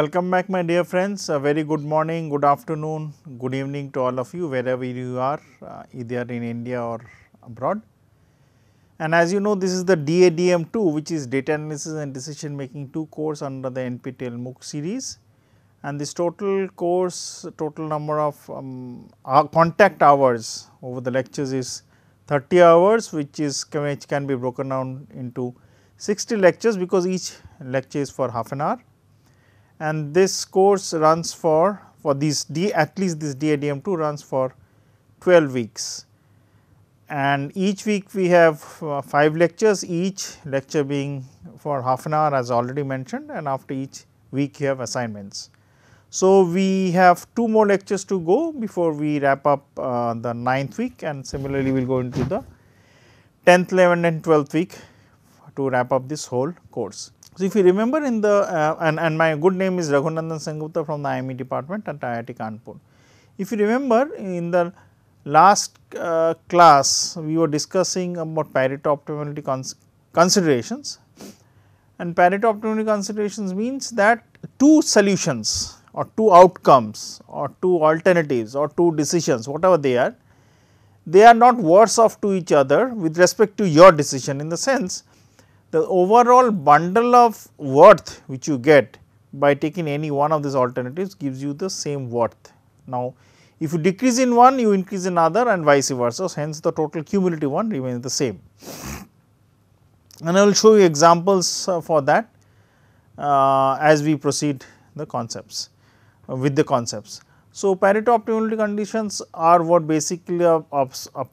Welcome back my dear friends, a very good morning, good afternoon, good evening to all of you wherever you are, either in India or abroad. And as you know, this is the DADM2, which is Data Analysis and Decision Making 2 course under the NPTEL MOOC series, and this total course, total number of contact hours over the lectures is 30 hours, which can be broken down into 60 lectures because each lecture is for half an hour. And this course runs for these at least this DADM2 runs for 12 weeks, and each week we have 5 lectures, each lecture being for half an hour as already mentioned, and after each week you have assignments. So, we have 2 more lectures to go before we wrap up the 9th week, and similarly we will go into the 10th, 11th and 12th week to wrap up this whole course. So, if you remember in the and my good name is Raghunandan Sengupta from the IME department at IIT Kanpur. If you remember in the last class we were discussing about Pareto optimality considerations, and Pareto optimality considerations means that 2 solutions or 2 outcomes or 2 alternatives or 2 decisions, whatever they are not worse off to each other with respect to your decision, in the sense the overall bundle of worth which you get by taking any one of these alternatives gives you the same worth. Now, if you decrease in one, you increase in other and vice versa, hence the total cumulative one remains the same. And I will show you examples for that as we proceed the concepts with the concepts. So, Pareto optimality conditions are what basically a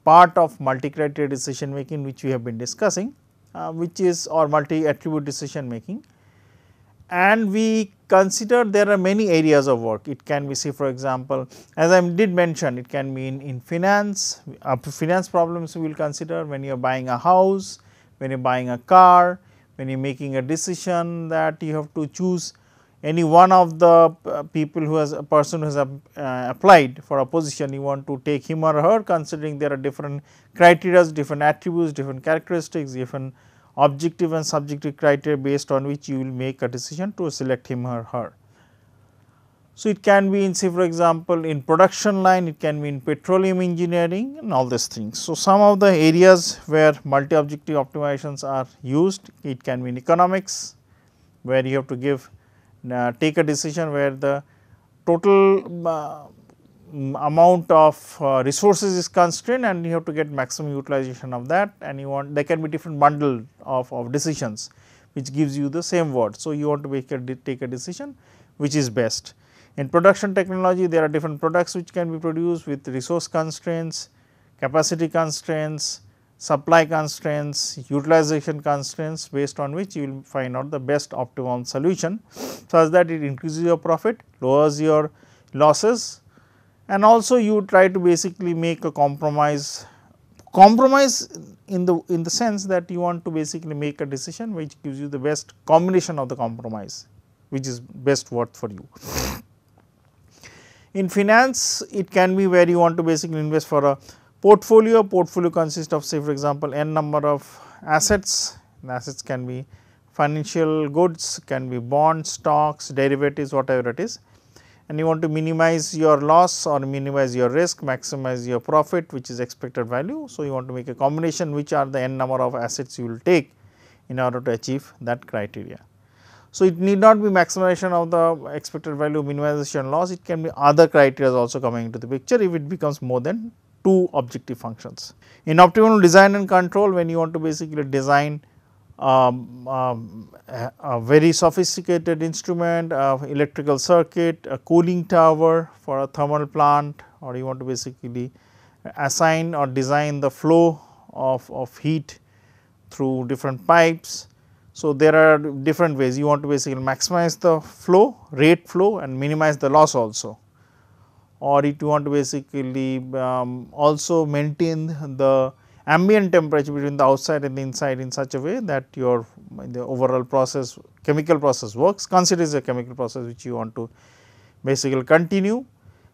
part of multi-criteria decision making which we have been discussing. Which is or multi attribute decision making, and we consider there are many areas of work. It can be, say, for example, as I did mention, it can be in finance, finance problems we will consider when you are buying a house, when you are buying a car, when you are making a decision that you have to choose any one of the people who has applied for a position, you want to take him or her considering there are different criteria, different attributes, different characteristics, different objective and subjective criteria based on which you will make a decision to select him or her. So, it can be in, say, for example, in production line, it can be in petroleum engineering and all these things. So, some of the areas where multi-objective optimizations are used, it can be in economics where you have to give take a decision where the total amount of resources is constrained and you have to get maximum utilization of that, and you want, there can be different bundle of decisions which gives you the same word. So, you want to take a decision which is best. In production technology, there are different products which can be produced with resource constraints, capacity constraints, supply constraints, utilization constraints, based on which you will find out the best optimum solution such that it increases your profit, lowers your losses, and also you try to basically make a compromise in the sense that you want to basically make a decision which gives you the best combination of the compromise which is best worth for you. In finance, it can be where you want to basically invest for a portfolio consists of, say, for example, n number of assets, and assets can be financial goods, can be bonds, stocks, derivatives, whatever it is, and you want to minimize your loss or minimize your risk, maximize your profit which is expected value. So, you want to make a combination which are the n number of assets you will take in order to achieve that criteria. So, it need not be maximization of the expected value, minimization loss, it can be other criteria also coming into the picture if it becomes more than 2 objective functions. In optimal design and control, when you want to basically design a very sophisticated instrument, electrical circuit, a cooling tower for a thermal plant, or you want to basically assign or design the flow of heat through different pipes. So, there are different ways. You want to basically maximize the flow, rate flow, and minimize the loss also, or if you want to basically also maintain the ambient temperature between the outside and the inside in such a way that your the overall process, chemical process works. Consider is a chemical process which you want to basically continue.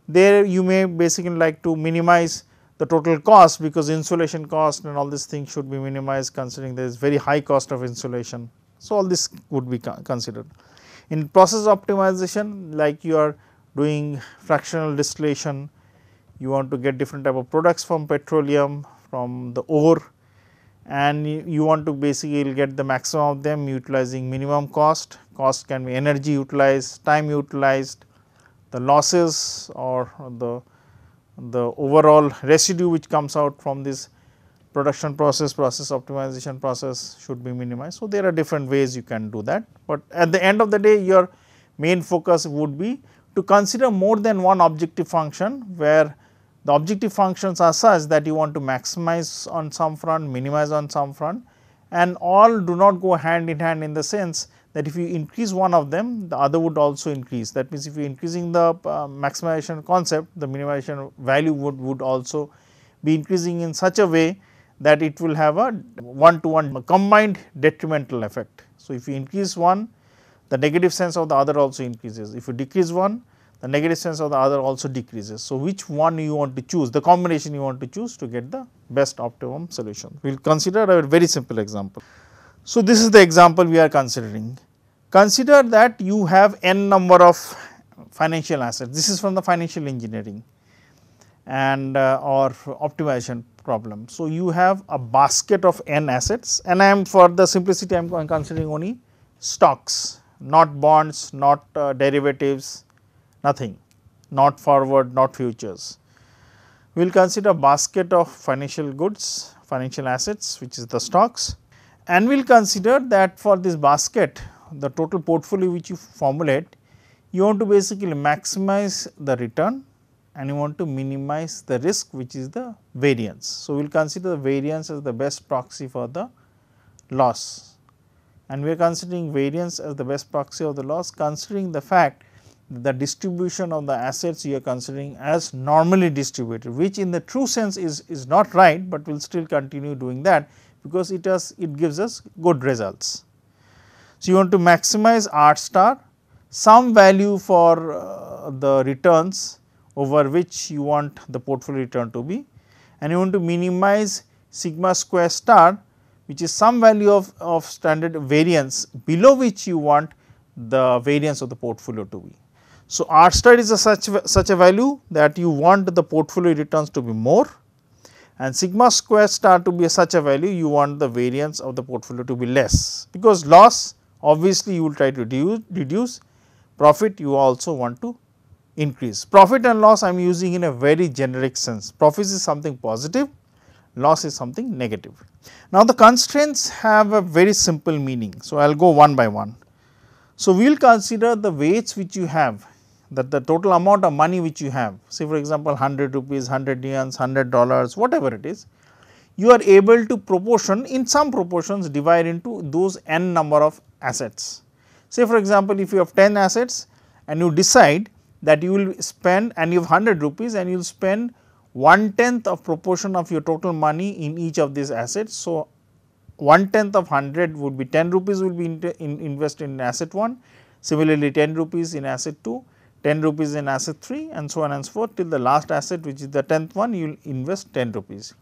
There you may basically like to minimize the total cost, because insulation cost and all these things should be minimized, considering there is very high cost of insulation. So, all this would be considered. In process optimization, like you are doing fractional distillation, you want to get different type of products from petroleum, from the ore, and you want to basically get the maximum of them utilizing minimum cost. Cost can be energy utilized, time utilized, the losses or the overall residue which comes out from this production process, process optimization process should be minimized. So, there are different ways you can do that, but at the end of the day your main focus would be to consider more than one objective function, where the objective functions are such that you want to maximize on some front, minimize on some front, and all do not go hand in hand, in the sense that if you increase one of them, the other would also increase. That means, if you are increasing the maximization concept, the minimization value would also be increasing in such a way that it will have a one-to-one combined detrimental effect. So, if you increase one, the negative sense of the other also increases. If you decrease one, the negative sense of the other also decreases. So, which one you want to choose, the combination you want to choose to get the best optimum solution. We will consider a very simple example. So, this is the example we are considering. Consider that you have n number of financial assets. This is from the financial engineering and or optimization problem. So, you have a basket of n assets, and I am, for the simplicity, I am considering only stocks, not bonds, not derivatives, nothing, not forward, not futures. We will consider a basket of financial goods, financial assets, which is the stocks, and we will consider that for this basket, the total portfolio which you formulate, you want to basically maximize the return and you want to minimize the risk, which is the variance. So, we will consider the variance as the best proxy for the loss, and we are considering variance as the best proxy of the loss, considering the fact that the distribution of the assets you are considering as normally distributed, which in the true sense is not right, but we will still continue doing that, because it gives us good results. So, you want to maximize R star, some value for the returns over which you want the portfolio return to be, and you want to minimize sigma square star, which is some value of standard variance below which you want the variance of the portfolio to be. So, R star is such a value that you want the portfolio returns to be more, and sigma square star to be such a value you want the variance of the portfolio to be less, because loss obviously you will try to reduce, profit you also want to increase. Profit and loss I am using in a very generic sense. Profit is something positive, loss is something negative. Now, the constraints have a very simple meaning. So, I will go one by one. So, we will consider the weights which you have, that the total amount of money which you have, say for example 100 rupees, 100 dirhams, $100, whatever it is, you are able to proportion, in some proportions divide into those n number of assets. Say for example, if you have 10 assets and you decide that you will spend, and you have 100 rupees and you will spend 1/10 of proportion of your total money in each of these assets. So, 1/10 of 100 would be 10 rupees will be invested in asset 1, similarly 10 rupees in asset 2, 10 rupees in asset 3, and so on and so forth till the last asset, which is the 10th one, you will invest 10 rupees.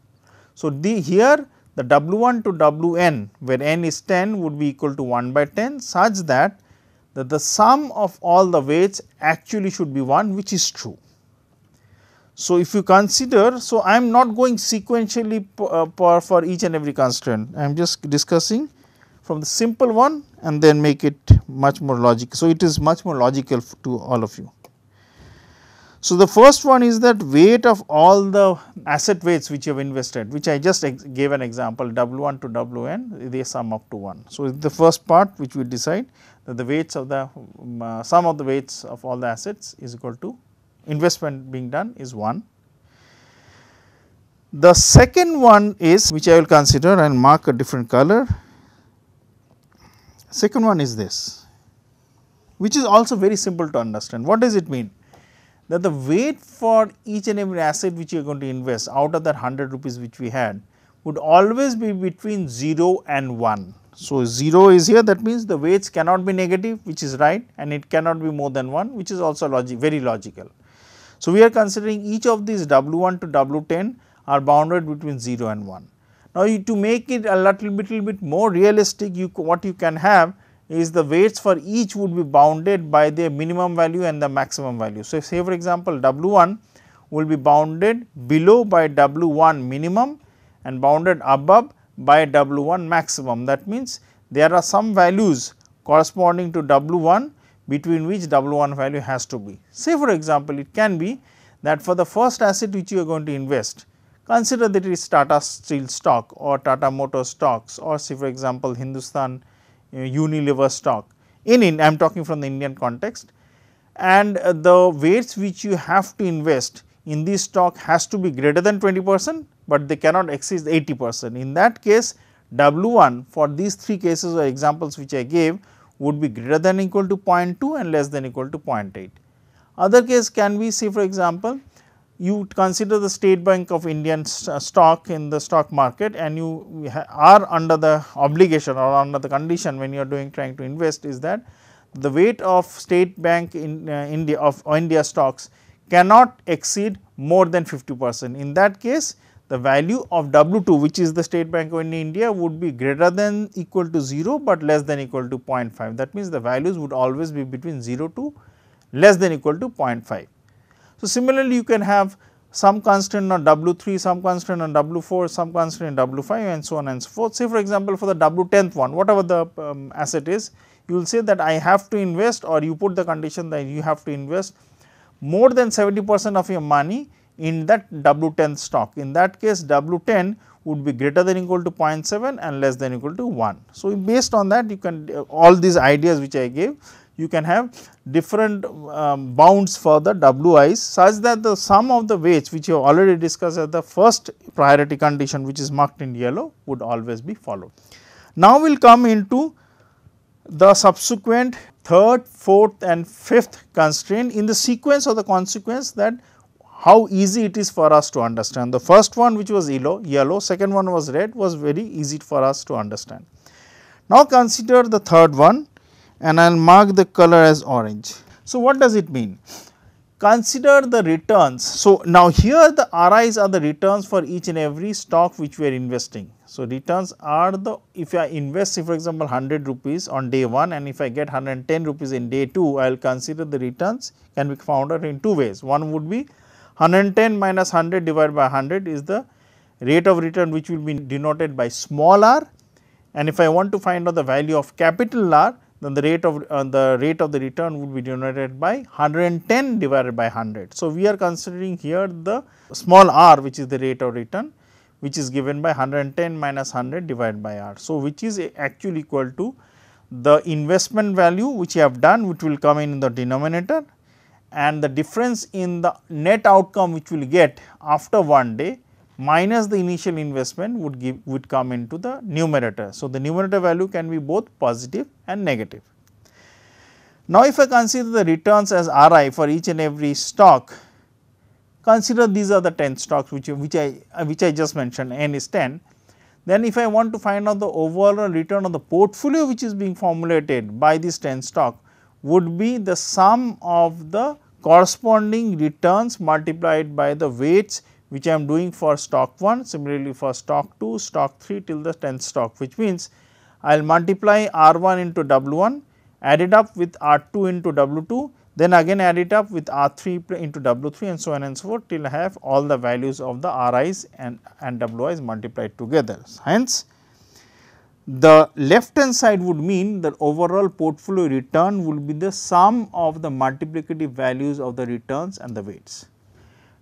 So, here the W1 to Wn, where n is 10, would be equal to 1/10, such that the sum of all the weights actually should be 1, which is true. So, if you consider, so I am not going sequentially for each and every constraint, I am just discussing from the simple one and then make it much more logical. So, it is much more logical to all of you. So, the first one is that weight of all the asset weights which you have invested, which I just gave an example W1 to Wn, they sum up to 1. So, the first part which we decide that the weights of the sum of the weights of all the assets is equal to investment being done is 1. The second one is, which I will consider and mark a different color. Second one is this, which is also very simple to understand. What does it mean? That the weight for each and every asset which you are going to invest out of that 100 rupees which we had would always be between 0 and 1. So, 0 is here, that means the weights cannot be negative, which is right, and it cannot be more than 1, which is also very logical. So, we are considering each of these W1 to W10 are bounded between 0 and 1. Now, to make it a little bit more realistic, what you can have is the weights for each would be bounded by their minimum value and the maximum value. So, if say for example, W1 will be bounded below by W1 minimum and bounded above by W1 maximum. That means, there are some values corresponding to W1 between which W1 value has to be. Say for example, it can be that for the first asset which you are going to invest, consider that it is Tata Steel stock or Tata Motors stocks, or say for example, Hindustan Unilever stock. I am talking from the Indian context, and the weights which you have to invest in this stock has to be greater than 20%, but they cannot exceed 80%. In that case, W1 for these three cases or examples which I gave would be greater than or equal to 0.2 and less than or equal to 0.8. Other case can be, say for example, you consider the State Bank of India stock in the stock market, and you are under the obligation or under the condition when you are trying to invest is that the weight of State Bank in India of India stocks cannot exceed more than 50%. In that case, the value of W2, which is the State Bank of India, would be greater than equal to 0, but less than equal to 0.5. That means, the values would always be between 0 to less than equal to 0.5. So, similarly, you can have some constraint on W3, some constraint on W4, some constraint on W5, and so on and so forth. Say for example, for the W10th one, whatever the asset is, you will say that I have to invest, or you put the condition that you have to invest more than 70% of your money in that W10th stock. In that case, W10 would be greater than or equal to 0.7 and less than or equal to 1. So, based on that, you can all these ideas which I gave, you can have different bounds for the WIs, such that the sum of the weights which you have already discussed as the first priority condition, which is marked in yellow, would always be followed. Now, we will come into the subsequent third, fourth and fifth constraint in the sequence or the consequence that how easy it is for us to understand. The first one, which was yellow, second one was red, was very easy for us to understand. Now, consider the third one, and I will mark the color as orange. So, what does it mean? Consider the returns. So, now here the RIs are the returns for each and every stock which we are investing. So, returns are the, if I invest say for example 100 rupees on day 1 and if I get 110 rupees in day 2, I will consider the returns can be found out in two ways. One would be 110 minus 100 divided by 100 is the rate of return which will be denoted by small r, and if I want to find out the value of capital R, then the rate of the return would be denoted by 110 divided by 100. So, we are considering here the small r, which is the rate of return, which is given by 110 minus 100 divided by r. So, which is actually equal to the investment value which you have done, which will come in the denominator, and the difference in the net outcome which we will get after one day minus the initial investment would come into the numerator. So, the numerator value can be both positive and negative. Now, if I consider the returns as RI for each and every stock, consider these are the 10 stocks which I just mentioned, N is 10. Then if I want to find out the overall return of the portfolio which is being formulated by this 10 stock would be the sum of the corresponding returns multiplied by the weights which I am doing for stock 1, similarly for stock 2, stock 3 till the 10th stock, which means I will multiply R1 into W1, add it up with R2 into W2, then again add it up with R3 into W3 and so on and so forth till I have all the values of the RIs and WIs multiplied together. Hence, the left hand side would mean that overall portfolio return would be the sum of the multiplicative values of the returns and the weights.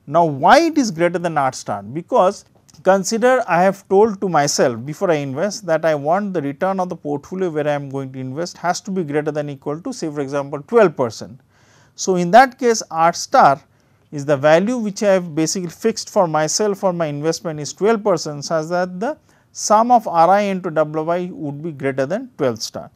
Now, why it is greater than R star? Because consider I have told to myself before I invest that I want the return of the portfolio where I am going to invest has to be greater than or equal to say for example 12%. So, in that case R star is the value which I have basically fixed for myself for my investment is 12%, such that the sum of RI into WI would be greater than 12 star.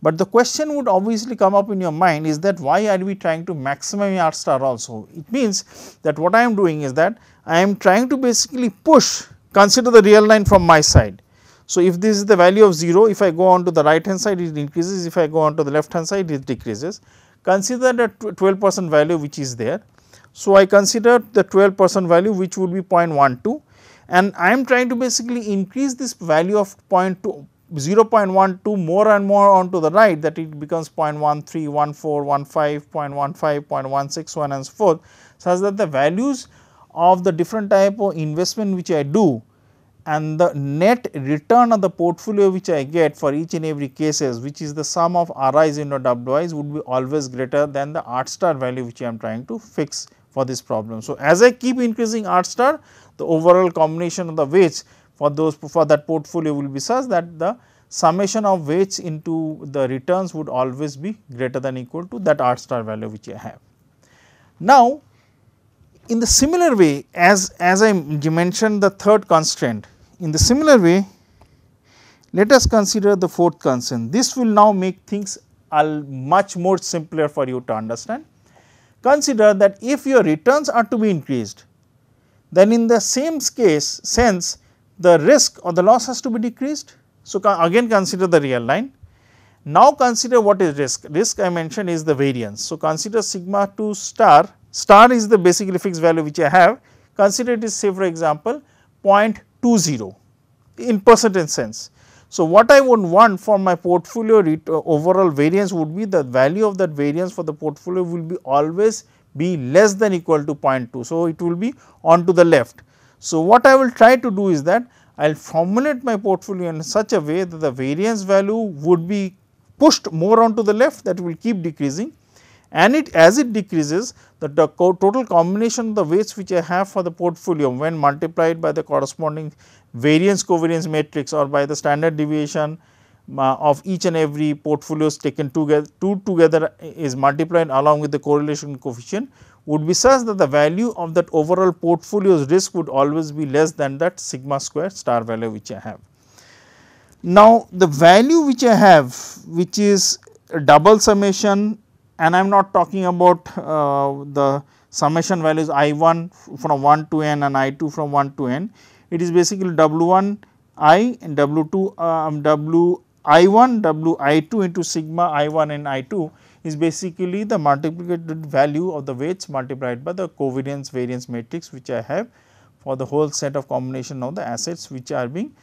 But the question would obviously come up in your mind is that why are we trying to maximum R star also? It means that what I am doing is that I am trying to basically push, consider the real line from my side. So, if this is the value of 0, if I go on to the right hand side it increases, if I go on to the left hand side it decreases. Consider the 12% value which is there. So, I consider the 12% value which would be 0.12 and I am trying to basically increase this value of 0.12 more and more on to the right, that it becomes 0.13, 0.14, 0.15, 0.15, 0.161 and so forth, such that the values of the different type of investment which I do and the net return of the portfolio which I get for each and every cases, which is the sum of RIs into WIs, would be always greater than the R star value which I am trying to fix for this problem. So, as I keep increasing R star, the overall combination of the weights for that portfolio will be such that the summation of weights into the returns would always be greater than equal to that R star value which I have. Now, in the similar way, as I mentioned the third constraint, in the similar way let us consider the fourth constraint. This will now make things much more simpler for you to understand. Consider that if your returns are to be increased, then in the same case sense the risk or the loss has to be decreased. So, again consider the real line. Now, consider what is risk. Risk I mentioned is the variance. So, consider sigma 2 star. Star is the basically fixed value which I have. Consider it is, say for example, 0.20 in percentage sense. So, what I would want for my portfolio overall variance would be the value of that variance for the portfolio will be always be less than equal to 0.2. So, it will be on to the left. So, what I will try to do is that I will formulate my portfolio in such a way that the variance value would be pushed more on to the left, that will keep decreasing, and as it decreases the total combination of the weights which I have for the portfolio when multiplied by the corresponding variance covariance matrix or by the standard deviation of each and every portfolios taken together is multiplied along with the correlation coefficient, would be such that the value of that overall portfolio's risk would always be less than that sigma square star value which I have. Now, the value which I have, which is a double summation, and I am not talking about the summation values I1 from 1 to n and I2 from 1 to n, it is basically W1 I and W2 I1 WI2 into sigma I1 and I2 is basically the multiplicated value of the weights multiplied by the covariance variance matrix which I have for the whole set of combination of the assets which are being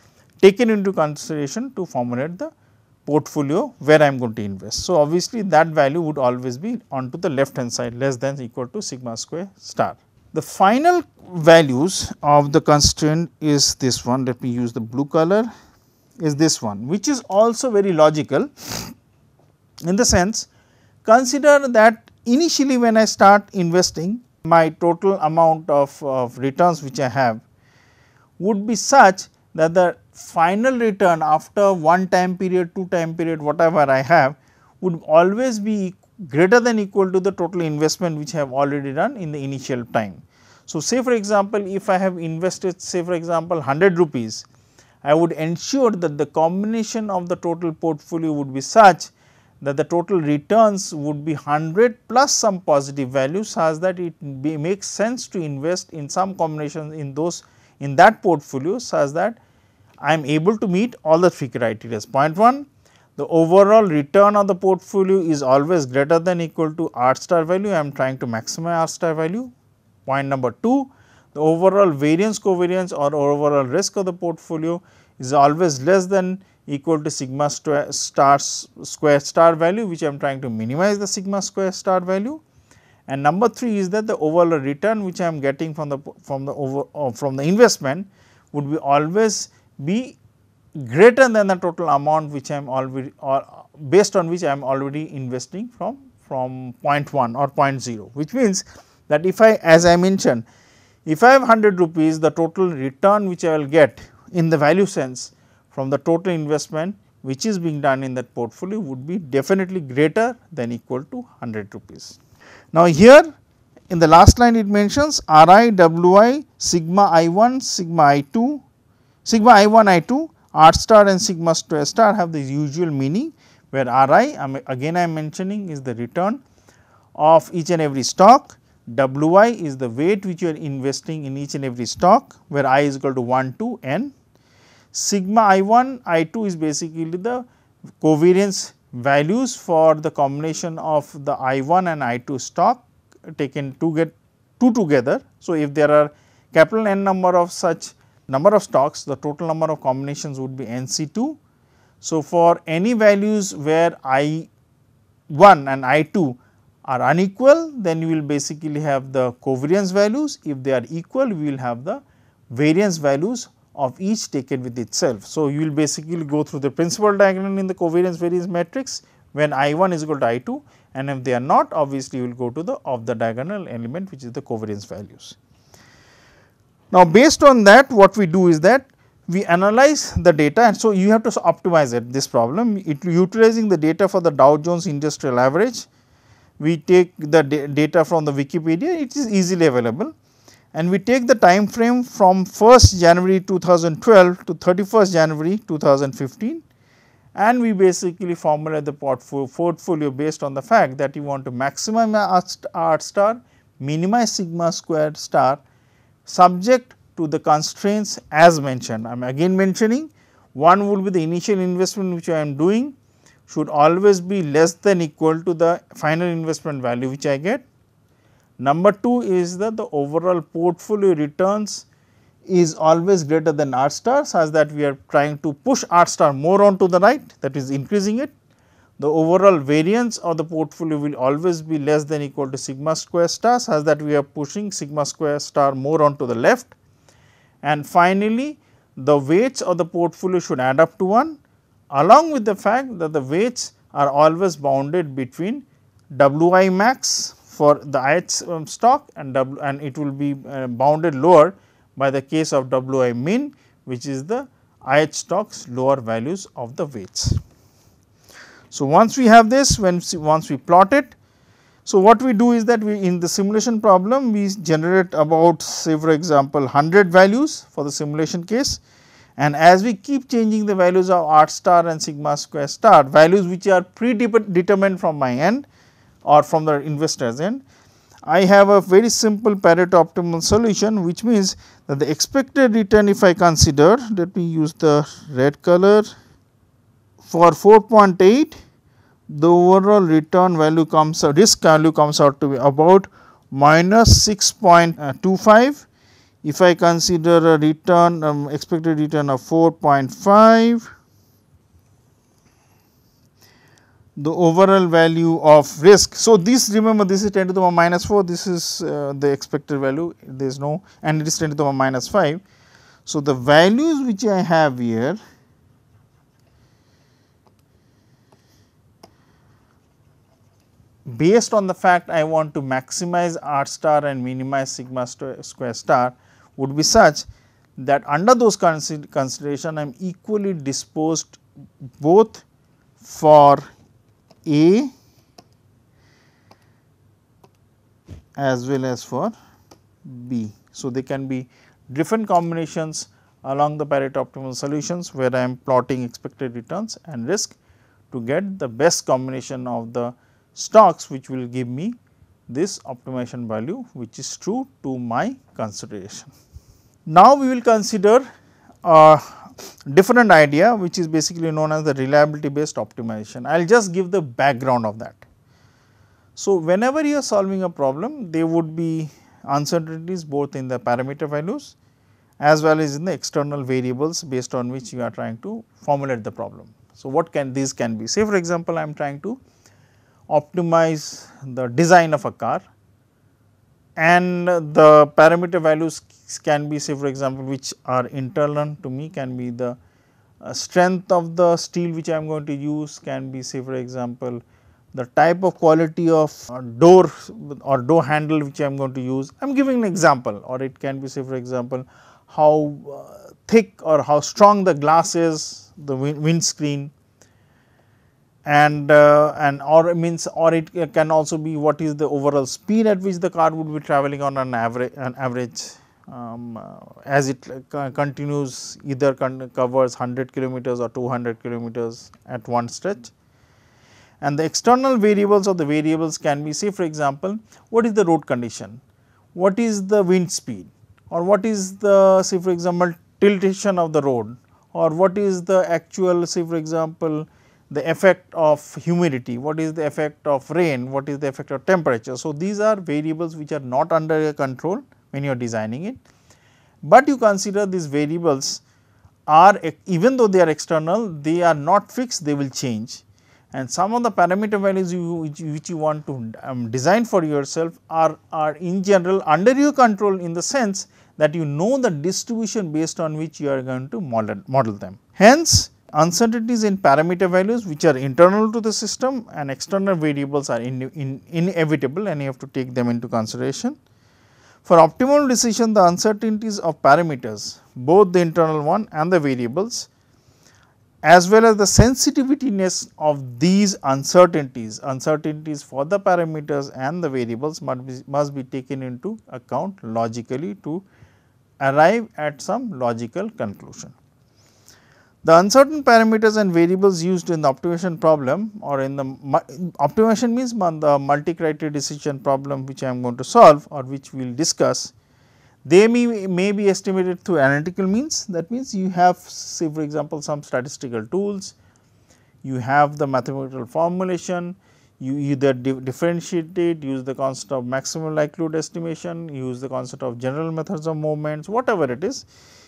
taken into consideration to formulate the portfolio where I am going to invest. So, obviously, that value would always be on to the left hand side less than equal to sigma square star. The final values of the constraint is this one, let me use the blue color, is this one, which is also very logical in the sense, consider that initially when I start investing, my total amount of returns which I have would be such that the final return after one time period, two time period, whatever I have, would always be greater than equal to the total investment which I have already done in the initial time. So, say for example, if I have invested say for example 100 rupees, I would ensure that the combination of the total portfolio would be such that the total returns would be 100 plus some positive value, such that it makes sense to invest in some combination in that portfolio, such that I am able to meet all the three criteria. Point 1, the overall return of the portfolio is always greater than equal to R star value, I am trying to maximize R star value. Point number 2, the overall variance covariance or overall risk of the portfolio is always less than equal to sigma square star value, which I am trying to minimize the sigma square star value. And number 3 is that the overall return which I am getting from the investment would be always be greater than the total amount which I am already, or based on which I am already investing from 0.1 or 0.0, which means that if I, as I mentioned, if I have 100 rupees, the total return which I will get in the value sense from the total investment which is being done in that portfolio would be definitely greater than equal to 100 rupees. Now, here in the last line it mentions RI, WI, sigma I1, sigma I2, sigma I1, I2, R star and sigma star have the usual meaning where RI again I am mentioning is the return of each and every stock, WI is the weight which you are investing in each and every stock, where I is equal to 1 to n. Sigma I1, I2 is basically the covariance values for the combination of the I1 and I2 stock taken to get two together. So, if there are capital N number of such number of stocks, the total number of combinations would be NC2. So, for any values where I1 and I2 are unequal, then you will basically have the covariance values. If they are equal, we will have the variance values of each taken with itself. So, you will basically go through the principal diagonal in the covariance variance matrix when I1 is equal to I2, and if they are not, obviously you will go to the off the diagonal element which is the covariance values. Now, based on that, what we do is that we analyze the data, and so you have to optimize it this problem. Utilizing the data for the Dow Jones Industrial Average, we take the data from the Wikipedia, it is easily available. And we take the time frame from 1st January 2012 to 31st January 2015, and we basically formulate the portfolio based on the fact that you want to maximize R star, minimize sigma squared star, subject to the constraints as mentioned. I am again mentioning, one would be the initial investment which I am doing should always be less than equal to the final investment value which I get. Number 2 is that the overall portfolio returns is always greater than R star, such that we are trying to push R star more on to the right, that is increasing it. The overall variance of the portfolio will always be less than equal to sigma square star, such that we are pushing sigma square star more on to the left. And finally, the weights of the portfolio should add up to 1, along with the fact that the weights are always bounded between WI max for the ith stock and it will be bounded lower by the case of WI min, which is the ith stock's lower values of the weights. So, once we have this, once we plot it, so what we do is that we in the simulation problem we generate about, say for example, 100 values for the simulation case, and as we keep changing the values of R star and sigma square star, values which are predetermined from my end or from the investor's end, I have a very simple Pareto optimal solution, which means that the expected return, if I consider, let me use the red color, for 4.8 the overall return value comes out, risk value comes out to be about minus 6.25. If I consider a return, expected return of 4.5, the overall value of risk. So, this, remember, this is 10 to the power minus 4, this is the expected value, there is no, and it is 10 to the power minus 5. So, the values which I have here based on the fact I want to maximize R star and minimize sigma square star would be such that under those consideration I am equally disposed both for A as well as for B. So, they can be different combinations along the Pareto optimal solutions, where I am plotting expected returns and risk to get the best combination of the stocks which will give me this optimization value which is true to my consideration. Now, we will consider a different idea which is basically known as the reliability based optimization. I will just give the background of that. So, whenever you are solving a problem, there would be uncertainties both in the parameter values as well as in the external variables based on which you are trying to formulate the problem. So, what can these can be? Say for example, I am trying to optimize the design of a car, and the parameter values can be, say for example, which are internal to me, can be the strength of the steel which I am going to use, can be, say for example, the type of quality of door or door handle which I am going to use. I am giving an example, or it can be, say for example, how thick or how strong the glass is, the windscreen. And or means, or it can also be what is the overall speed at which the car would be traveling on an average as it continues, either covers 100 kilometers or 200 kilometers at one stretch. and the external variables of the variables can be, say for example, what is the road condition, what is the wind speed, or what is the, say for example, tiltation of the road, or what is the actual, say for example, the effect of humidity, what is the effect of rain, what is the effect of temperature. So, these are variables which are not under your control when you are designing it, but you consider these variables are, even though they are external, they are not fixed, they will change, and some of the parameter values which you want to design for yourself are in general under your control, in the sense that you know the distribution based on which you are going to model them. Hence, uncertainties in parameter values which are internal to the system and external variables are inevitable, and you have to take them into consideration. For optimal decision, the uncertainties of parameters, both the internal one and the variables, as well as the sensitiveness of these uncertainties for the parameters and the variables must be taken into account logically to arrive at some logical conclusion. The uncertain parameters and variables used in the optimization problem, or in the optimization means the multi-criteria decision problem which I am going to solve or which we will discuss, they may be estimated through analytical means. That means you have, say for example, some statistical tools, you have the mathematical formulation, you either differentiate it, use the concept of maximum likelihood estimation, use the concept of general methods of movements, whatever it is.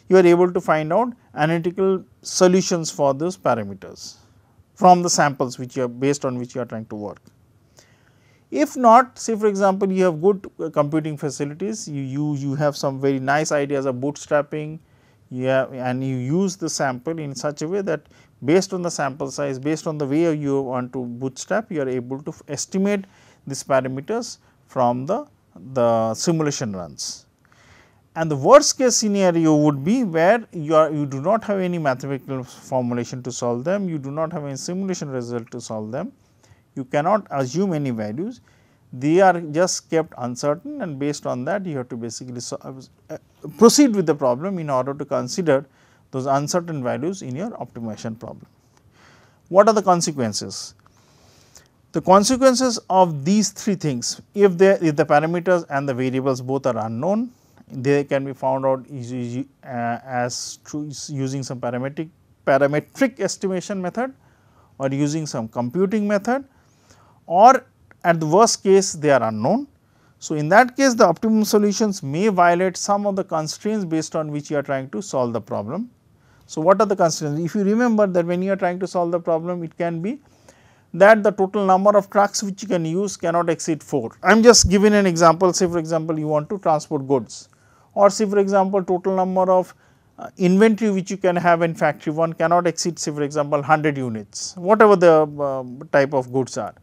You are able to find out analytical solutions for those parameters from the samples which you are, based on which you are trying to work. If not, say for example, you have good computing facilities, you have some very nice ideas of bootstrapping, and you use the sample in such a way that based on the sample size, based on the way you want to bootstrap, you are able to estimate these parameters from the simulation runs. And the worst case scenario would be where you do not have any mathematical formulation to solve them, you do not have any simulation result to solve them, you cannot assume any values, they are just kept uncertain, and based on that you have to basically proceed with the problem in order to consider those uncertain values in your optimization problem. What are the consequences? The consequences of these three things, if the parameters and the variables both are unknown, they can be found out as using some parametric estimation method, or using some computing method, or at the worst case they are unknown. So, in that case the optimum solutions may violate some of the constraints based on which you are trying to solve the problem. So, what are the constraints? If you remember that when you are trying to solve the problem, it can be that the total number of trucks which you can use cannot exceed 4. I am just giving an example, say for example, you want to transport goods, or say for example, total number of inventory which you can have in factory 1 cannot exceed, say for example, 100 units, whatever the type of goods are.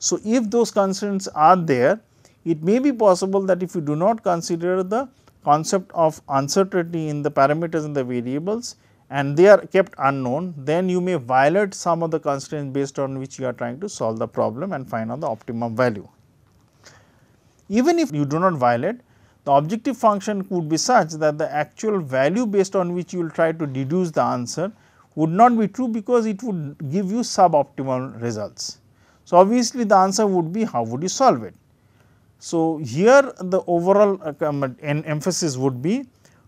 So, if those constraints are there, it may be possible that if you do not consider the concept of uncertainty in the parameters and the variables, and they are kept unknown, then you may violate some of the constraints based on which you are trying to solve the problem and find out the optimum value. Even if you do not violate, the objective function could be such that the actual value based on which you will try to deduce the answer would not be true, because it would give you suboptimal results. So, obviously, the answer would be how would you solve it. So, here the overall emphasis would be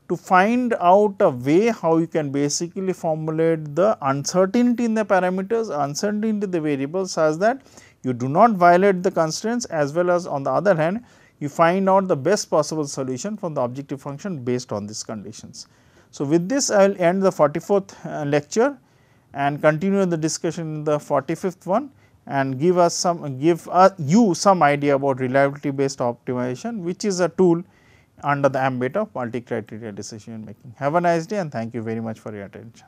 to find out a way how you can basically formulate the uncertainty in the parameters, uncertainty in the variables, such that you do not violate the constraints, as well as on the other hand you find out the best possible solution from the objective function based on these conditions. So, with this I will end the 44th lecture and continue the discussion in the 45th one, and give you some idea about reliability based optimization, which is a tool under the ambit of multi-criteria decision making. Have a nice day, and thank you very much for your attention.